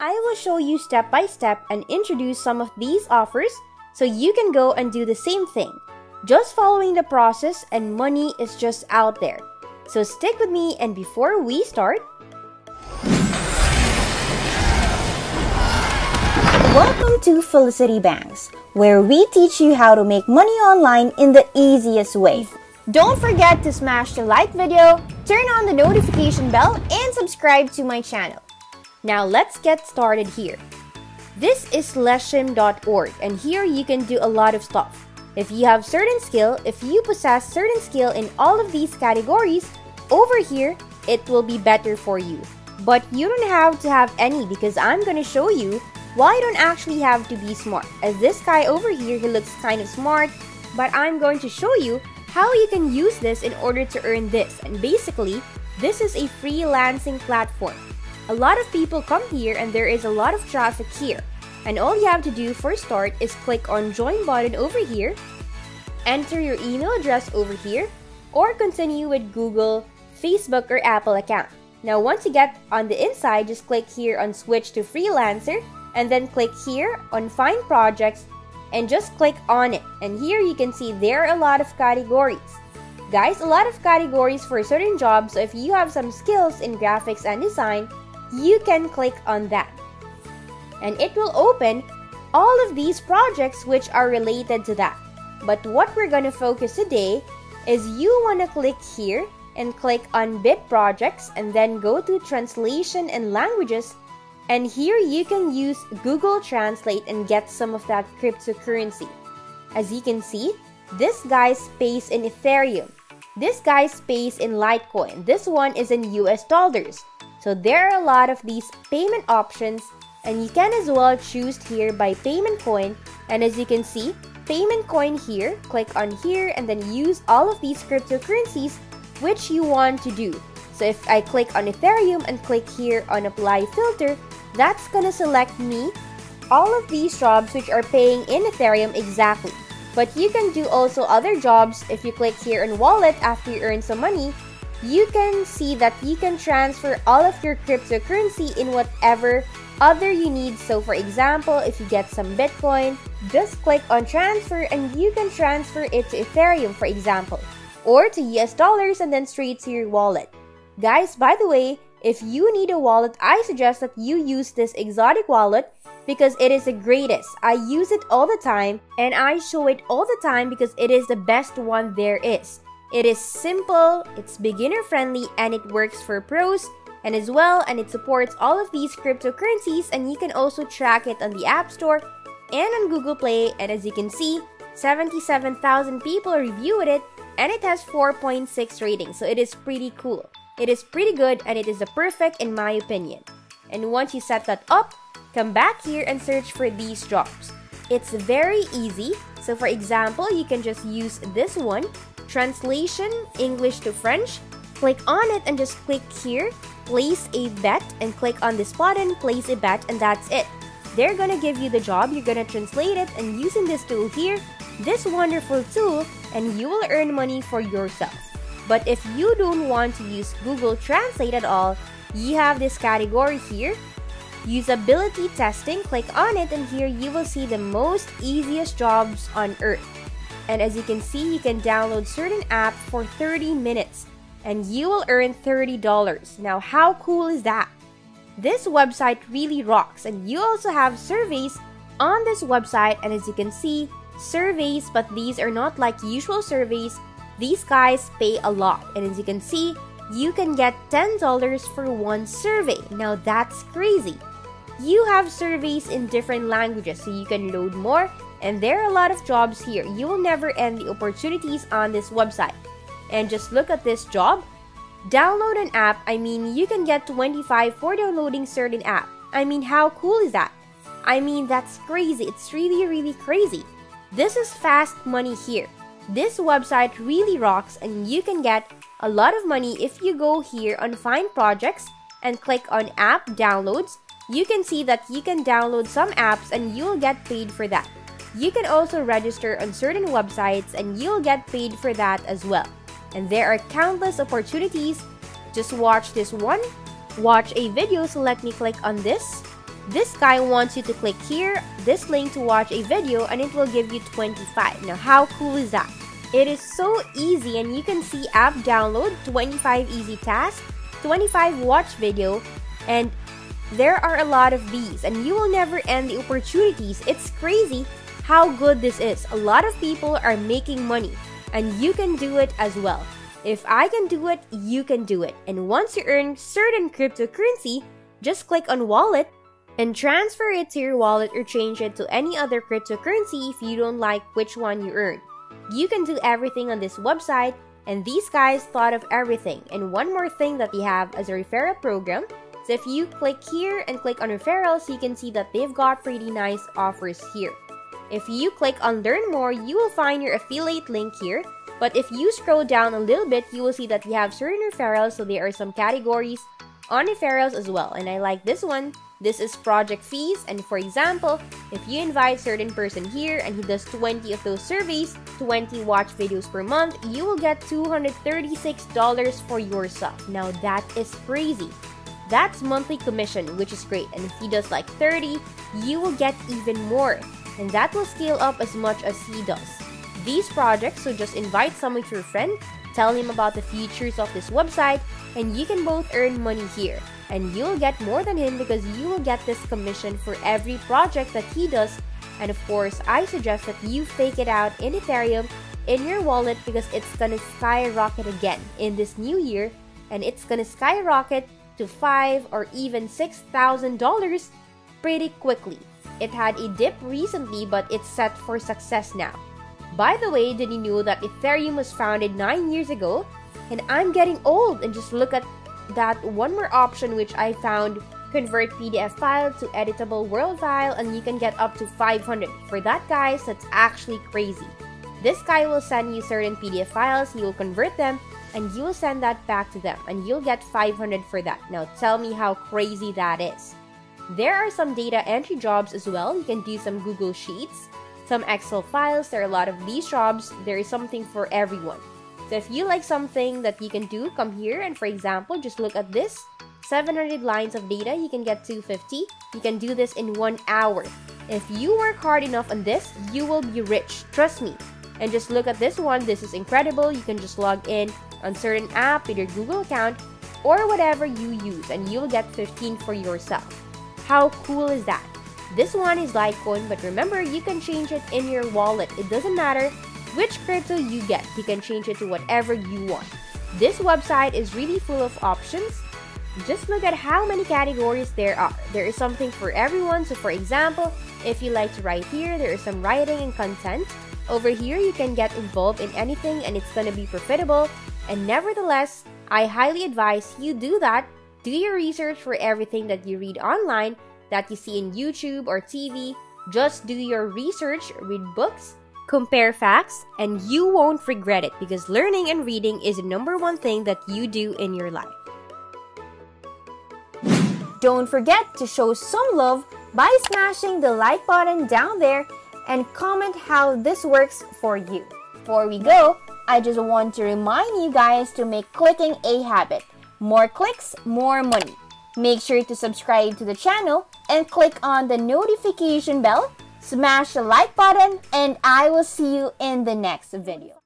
I will show you step by step and introduce some of these offers so you can go and do the same thing. Just following the process and money is just out there. So stick with me, and before we start, welcome to Felicity Banks, where we teach you how to make money online in the easiest way. Don't forget to smash the like video, turn on the notification bell, and subscribe to my channel. Now let's get started here. This is leshim.org, and here you can do a lot of stuff. If you have certain skill, if you possess certain skill in all of these categories, over here, it will be better for you. But you don't have to have any, because I'm gonna show you why you don't actually have to be smart. As this guy over here, he looks kind of smart, but I'm going to show you how you can use this in order to earn this. And basically, this is a freelancing platform. A lot of people come here and there is a lot of traffic here. And all you have to do for start is click on join button over here, enter your email address over here, or continue with Google, Facebook, or Apple account. Now once you get on the inside, just click here on switch to freelancer, and then click here on find projects and just click on it. And here you can see there are a lot of categories. Guys, a lot of categories for certain jobs. So if you have some skills in graphics and design, you can click on that. And it will open all of these projects which are related to that. But what we're going to focus today is you want to click here and click on Bit Projects and then go to Translation and Languages. And here you can use Google Translate and get some of that cryptocurrency. As you can see, this guy pays in Ethereum. This guy pays in Litecoin. This one is in US dollars. So there are a lot of these payment options, and you can as well choose here by payment coin. And as you can see, payment coin here, click on here and then use all of these cryptocurrencies which you want to do. So if I click on Ethereum and click here on apply filter, that's gonna select me all of these jobs which are paying in Ethereum exactly. But you can do also other jobs. If you click here on wallet after you earn some money, you can see that you can transfer all of your cryptocurrency in whatever other you need. So for example, if you get some Bitcoin, just click on transfer and you can transfer it to Ethereum, for example, or to US dollars and then straight to your wallet. Guys, by the way, if you need a wallet, I suggest that you use this exotic wallet because it is the greatest. I use it all the time and I show it all the time because it is the best one there is. It is simple, it's beginner friendly, and it works for pros and as well, and it supports all of these cryptocurrencies, and you can also track it on the App Store and on Google Play. And as you can see, 77,000 people reviewed it and it has 4.6 ratings, so it is pretty cool. It is pretty good and it is the perfect in my opinion. And once you set that up, come back here and search for these jobs. It's very easy. So for example, you can just use this one, translation English to French. Click on it and just click here, place a bet, and click on this button, place a bet, and that's it. They're gonna give you the job, you're gonna translate it, and using this tool here, this wonderful tool, and you will earn money for yourself. But if you don't want to use Google Translate at all, you have this category here, usability testing. Click on it and here you will see the most easiest jobs on earth. And as you can see, you can download certain app for 30 minutes and you will earn $30. Now, how cool is that? This website really rocks, and you also have surveys on this website. And as you can see, surveys, but these are not like usual surveys. These guys pay a lot, and as you can see, you can get $10 for one survey. Now that's crazy. You have surveys in different languages, so you can load more, and there are a lot of jobs here. You will never end the opportunities on this website. And just look at this job. Download an app. I mean, you can get $25 for downloading certain app. I mean, how cool is that? I mean, that's crazy. It's really, really crazy. This is fast money here. This website really rocks, and you can get a lot of money if you go here on Find Projects and click on App Downloads. You can see that you can download some apps and you'll get paid for that. You can also register on certain websites and you'll get paid for that as well. And there are countless opportunities. Just watch this one. Watch a video, so let me click on this. This guy wants you to click here, this link, to watch a video, and it will give you 25. Now, how cool is that? It is so easy, and you can see app download, 25 easy tasks, 25 watch video, and there are a lot of these, and you will never end the opportunities. It's crazy how good this is. A lot of people are making money, and you can do it as well. If I can do it, you can do it. And once you earn certain cryptocurrency, just click on wallet and transfer it to your wallet or change it to any other cryptocurrency if you don't like which one you earn. You can do everything on this website, and these guys thought of everything. And one more thing that they have is a referral program. So if you click here and click on referrals, you can see that they've got pretty nice offers here. If you click on learn more, you will find your affiliate link here. But if you scroll down a little bit, you will see that you have certain referrals, so there are some categories on referrals as well. And I like this one. This is project fees, and for example, if you invite certain person here and he does 20 of those surveys, 20 watch videos per month, you will get $236 for yourself. Now that is crazy. That's monthly commission, which is great. And if he does like 30, you will get even more, and that will scale up as much as he does. These projects, so just invite someone to your friend, tell him about the features of this website, and you can both earn money here. And you'll get more than him because you will get this commission for every project that he does. And of course, I suggest that you fake it out in Ethereum in your wallet, because it's gonna skyrocket again in this new year, and it's gonna skyrocket to $5,000 or even $6,000 pretty quickly. It had a dip recently, but it's set for success now. By the way, did you know that Ethereum was founded 9 years ago? And I'm getting old, and just look at that one more option which I found, convert PDF file to editable world file, and you can get up to 500. For that, guys, that's actually crazy. This guy will send you certain PDF files, you will convert them, and you will send that back to them, and you'll get 500 for that. Now tell me how crazy that is. There are some data entry jobs as well. You can do some Google Sheets, some Excel files. There are a lot of these jobs. There is something for everyone. So if you like something that you can do, come here, and for example, just look at this. 700 lines of data, you can get 250. You can do this in 1 hour. If you work hard enough on this, you will be rich, trust me. And just look at this one, this is incredible. You can just log in on certain app with your Google account or whatever you use, and you'll get 15 for yourself. How cool is that? This one is Litecoin, but remember, you can change it in your wallet. It doesn't matter which crypto you get, you can change it to whatever you want. This website is really full of options. Just look at how many categories there are. There is something for everyone. So for example, if you like to write here, there is some writing and content. Over here, you can get involved in anything, and it's gonna be profitable. And nevertheless, I highly advise you do that. Do your research for everything that you read online, that you see in YouTube or TV. Just do your research, read books, compare facts, and you won't regret it, because learning and reading is the #1 thing that you do in your life. Don't forget to show some love by smashing the like button down there and comment how this works for you. Before we go, I just want to remind you guys to make clicking a habit. More clicks, more money. Make sure to subscribe to the channel and click on the notification bell. Smash the like button, and I will see you in the next video.